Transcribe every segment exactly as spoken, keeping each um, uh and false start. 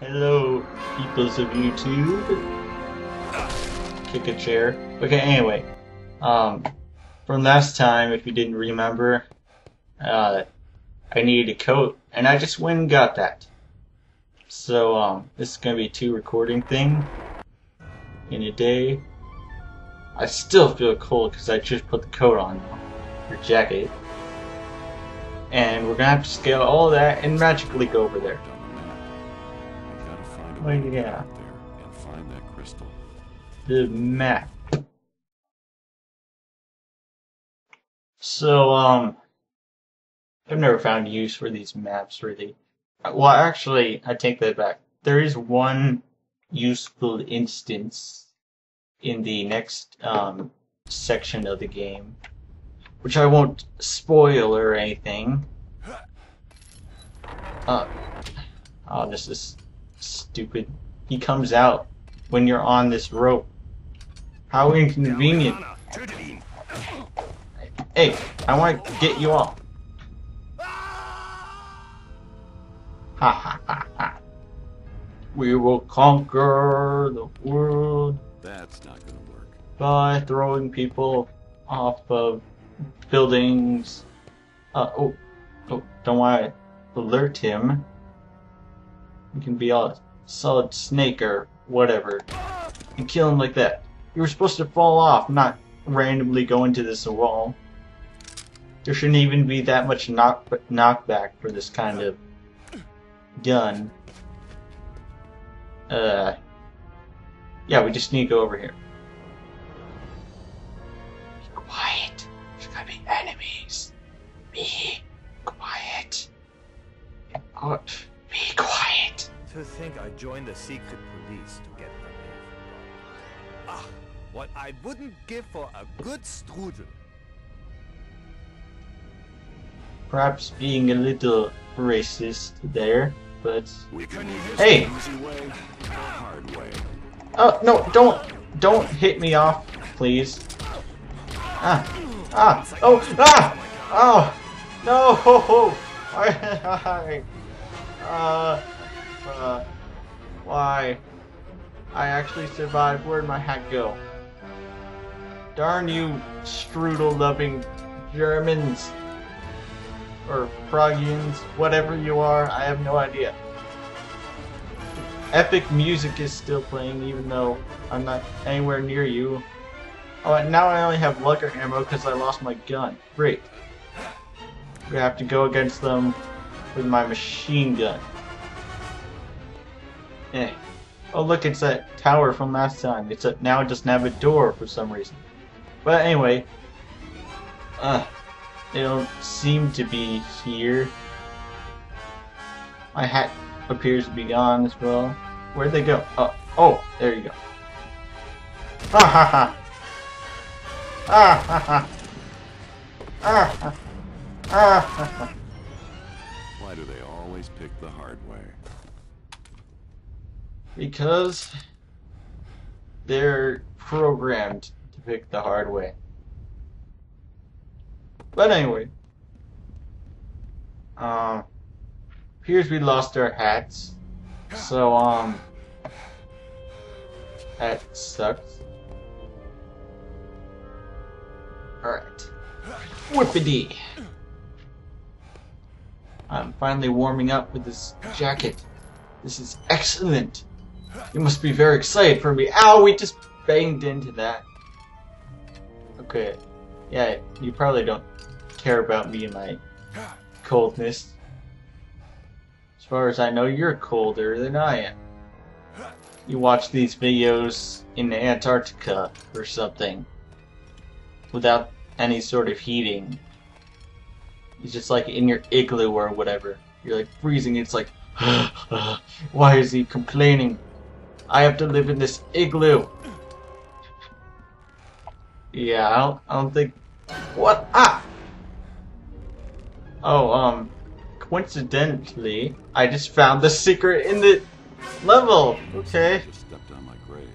Hello, peoples of YouTube. Kick a chair. Okay, anyway. Um, from last time, if you didn't remember, uh, I needed a coat, and I just went and got that. So, um, this is gonna be a two recording thing in a day. I still feel cold because I just put the coat on now, or jacket. And we're gonna have to scale all of that and magically go over there. Well, yeah. And find that crystal. The map. So, um, I've never found use for these maps, really. Well, actually, I take that back. There is one useful instance in the next um, section of the game, which I won't spoil or anything. Uh, oh, this is stupid. He comes out when you're on this rope. How inconvenient. Hey, I want to get you all. Ha ha ha ha. We will conquer the world. That's not going to work. By throwing people off of buildings. Uh, oh, oh, don't want to alert him. You can be a solid snake or whatever and kill him like that. You were supposed to fall off, not randomly go into this wall. There shouldn't even be that much knock knockback for this kind of gun. Uh, yeah, we just need to go over here. Be quiet. There's gonna be enemies. Be quiet. Oh, be quiet. To think I joined the secret police to get them in. Ah, what I wouldn't give for a good strudel. Perhaps being a little racist there, but we can hey! Way, hard way. Oh no! Don't, don't hit me off, please. Ah, ah, oh, ah, oh, no! Ho, ho. I, uh, uh, why? I actually survived. Where'd my hat go? Darn you, strudel-loving Germans! Or Pragians, whatever you are, I have no idea. Epic music is still playing even though I'm not anywhere near you. Oh, and now I only have lucker ammo because I lost my gun. Great. We have to go against them with my machine gun. Eh. Oh look, it's that tower from last time. It's a, now it doesn't have a door for some reason. But anyway. Uh. They don't seem to be here. My hat appears to be gone as well. Where'd they go? Oh, oh, there you go. Ah ha ha. Ah ha ha. Ah ha. Ah ha ha. Why do they always pick the hard way? Because they're programmed to pick the hard way. But anyway, um, appears we lost our hats, so um, that sucks. All right, whoopity! I'm finally warming up with this jacket. This is excellent. You must be very excited for me. Ow! We just banged into that. Okay, yeah, you probably don't care about me and my coldness. As far as I know, you're colder than I am. You watch these videos in Antarctica or something without any sort of heating. It's just like in your igloo or whatever. You're like freezing. It's like, why is he complaining? I have to live in this igloo. Yeah, I don't, I don't think. What? Ah! Oh, um, coincidentally, I just found the secret in the level! Okay. Just stepped on my grave.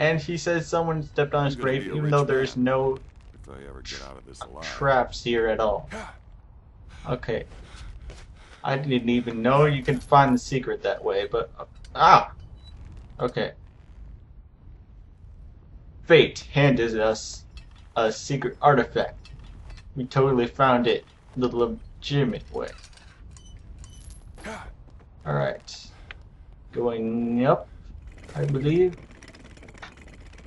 And he says someone stepped on his grave, even though there's no if I ever get out of this alive. Traps here at all. Okay. I didn't even know you can find the secret that way, but Ah! Okay. Fate handed us a secret artifact. We totally found it the legitimate way. Alright. Going up, I believe.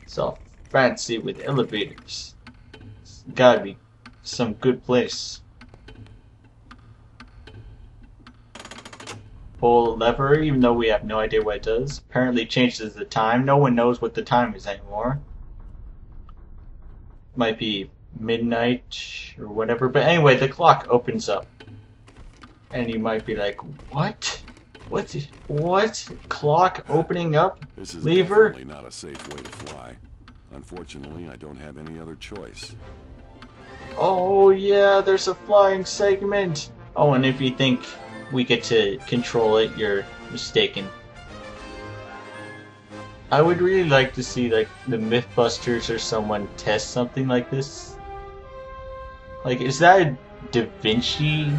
It's all fancy with elevators. It's gotta be some good place. Pull a lever, even though we have no idea what it does. Apparently changes the time. No one knows what the time is anymore. Might be midnight or whatever, but anyway, the clock opens up. And you might be like, what? What? What? Clock opening up? This is lever? Definitely not a safe way to fly. Unfortunately, I don't have any other choice. Oh yeah, there's a flying segment! Oh, and if you think we get to control it, you're mistaken. I would really like to see, like, the Mythbusters or someone test something like this. Like, is that a Da Vinci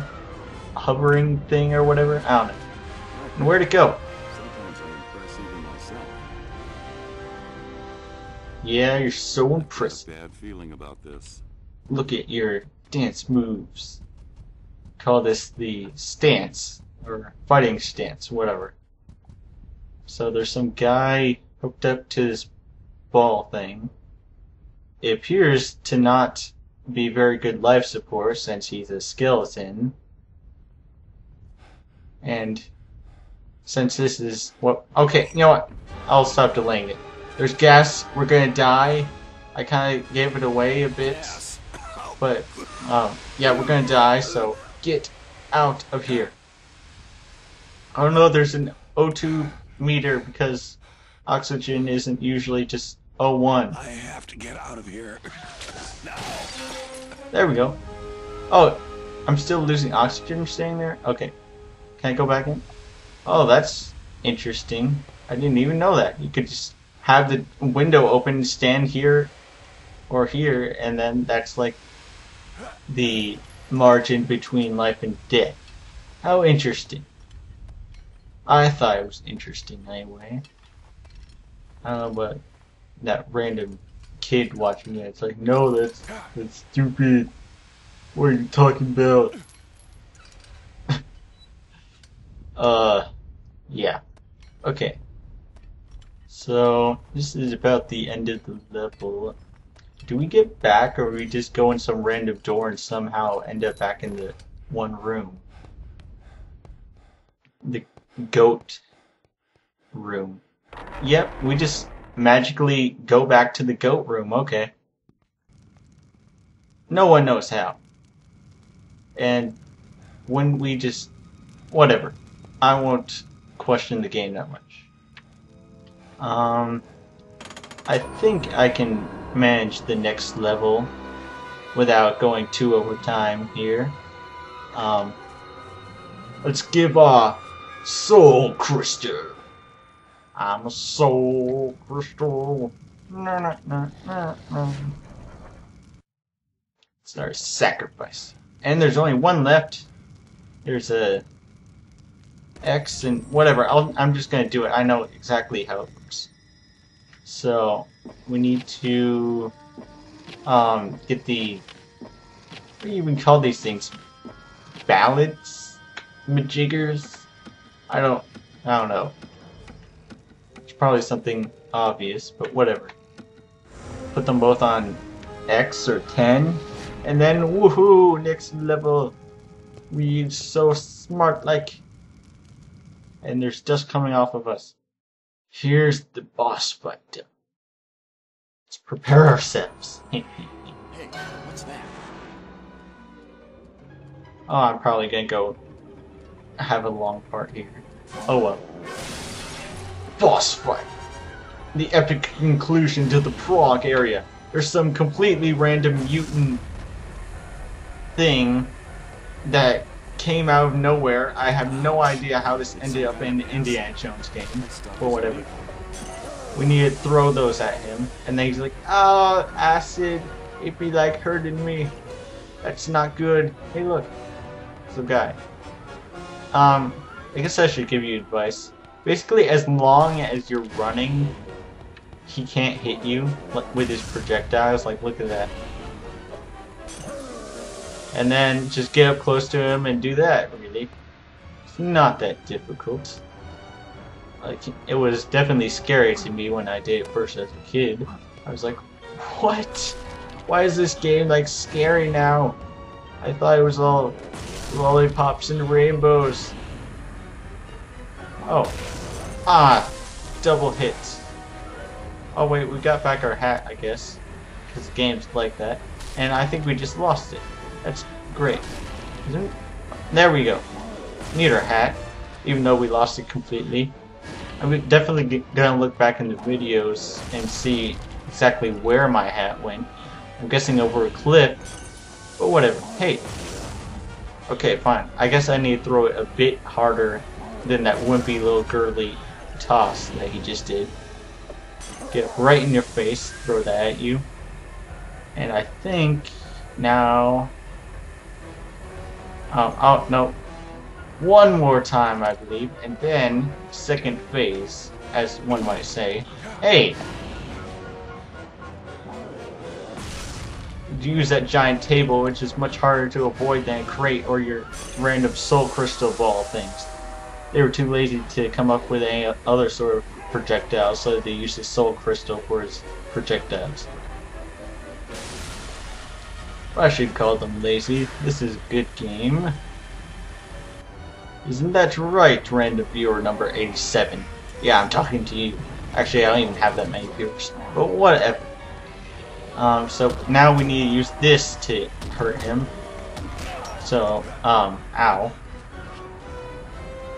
hovering thing or whatever? I don't know. And where'd it go? Sometimes I impress even myself. Yeah, you're so impressive. Bad feeling about this. Look at your dance moves. Call this the stance or fighting stance, whatever. So there's some guy hooked up to this ball thing. It appears to not be very good life support since he's a skeleton. And since this is what... Okay, you know what? I'll stop delaying it. There's gas. We're gonna die. I kind of gave it away a bit. But, um, yeah, we're gonna die, so get out of here. I don't know, there's an O two meter because oxygen isn't usually just O one. I have to get out of here. No. There we go. Oh, I'm still losing oxygen staying there? Okay. Can I go back in? Oh, that's interesting. I didn't even know that. You could just have the window open, stand here or here, and then that's like the margin between life and death. How interesting. I thought it was interesting anyway. I don't know, but that random kid watching it, it's like, no, that's, that's stupid. What are you talking about? uh, yeah. Okay. So, this is about the end of the level. Do we get back, or do we just go in some random door and somehow end up back in the one room? The goat room. Yep, we just magically go back to the goat room, okay. No one knows how. And when we just... whatever. I won't question the game that much. Um, I think I can manage the next level without going too over time here. Um, let's give our Soul Crystal. I'm a Soul Crystal. Nah, nah, nah, nah, nah. It's our sacrifice. And there's only one left. There's a X and whatever. I'll, I'm just gonna do it. I know exactly how it works. So we need to um, get the, what do you even call these things? Ballads? Majiggers? I don't, I don't know. It's probably something obvious, but whatever. Put them both on X or ten, and then woohoo! Next level. We're so smart, like. And there's dust coming off of us. Here's the boss fight. Let's prepare ourselves. Hey, what's that? Oh, I'm probably gonna go have a long part here. Oh well. Boss fight. The epic conclusion to the Prague area. There's some completely random mutant thing that came out of nowhere. I have no idea how this ended up in the Indiana Jones game, or whatever. We need to throw those at him, and then he's like, oh, acid, it be like hurting me. That's not good. Hey, look, it's a guy. Um, I guess I should give you advice. Basically, as long as you're running, he can't hit you with his projectiles. Like, look at that. And then just get up close to him and do that, really. It's not that difficult. Like, it was definitely scary to me when I did it first as a kid. I was like, what? Why is this game, like, scary now? I thought it was all lollipops and rainbows. Oh. Ah. Double hits. Oh, wait, we got back our hat, I guess. Because the game's like that. And I think we just lost it. That's great. Isn't it? There we go. Need our hat. Even though we lost it completely. I'm definitely gonna look back in the videos and see exactly where my hat went. I'm guessing over a cliff, but whatever. Hey. Okay, fine. I guess I need to throw it a bit harder than that wimpy little girly toss that he just did. Get right in your face, throw that at you. And I think now... Oh, oh, no. One more time, I believe, and then second phase, as one might say. Hey! Use that giant table, which is much harder to avoid than a crate or your random soul crystal ball things. They were too lazy to come up with any other sort of projectile, so they used the soul crystal for its projectiles. Well, I should call them lazy. This is a good game. Isn't that right, random viewer number eighty-seven? Yeah, I'm talking to you. Actually, I don't even have that many viewers. But whatever. Um, so now we need to use this to hurt him. So, um, ow.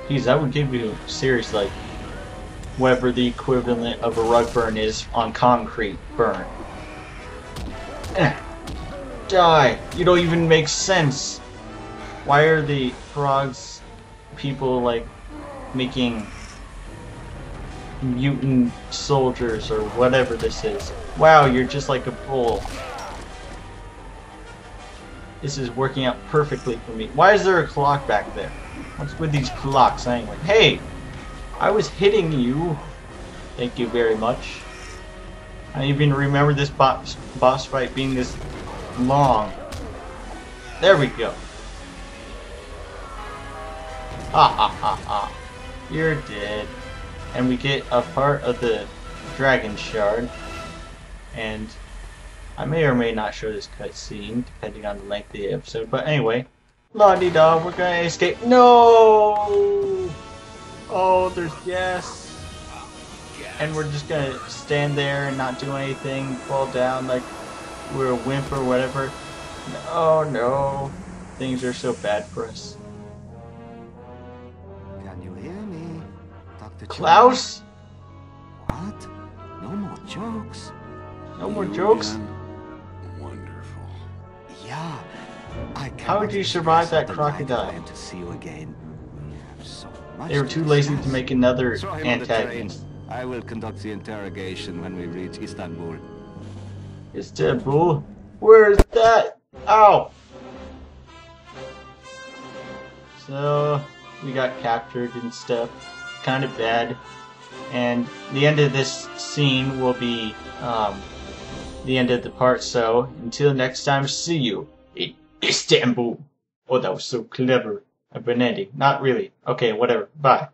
Geez, that would give you serious, like, whatever the equivalent of a rug burn is on concrete burn. Die! You don't even make sense! Why are the frogs... people like making mutant soldiers or whatever this is. Wow, you're just like a bull. This is working out perfectly for me. Why is there a clock back there? What's with these clocks anyway? Hey! I was hitting you! Thank you very much. I even remember this boss, boss fight being this long. There we go. Ha ha ha ha. You're dead. And we get a part of the Dragon Shard. And I may or may not show this cutscene, depending on the length of the episode. But anyway, la-di-da, we're gonna escape. No! Oh, there's gas. And we're just gonna stand there and not do anything, fall down like we're a wimp or whatever. Oh no. Things are so bad for us. Klaus? What? No more jokes? No more you jokes? Wonderful. Yeah. I How would you survive that crocodile? To see you again. So much they were too lazy to make another antagonist. I will conduct the interrogation when we reach Istanbul. Istanbul? Where's that? Ow! So, we got captured and stuff. Kind of bad, and the end of this scene will be um, the end of the part, so until next time, see you in Istanbul. Oh, that was so clever. A Benetti. Not really. Okay, whatever. Bye.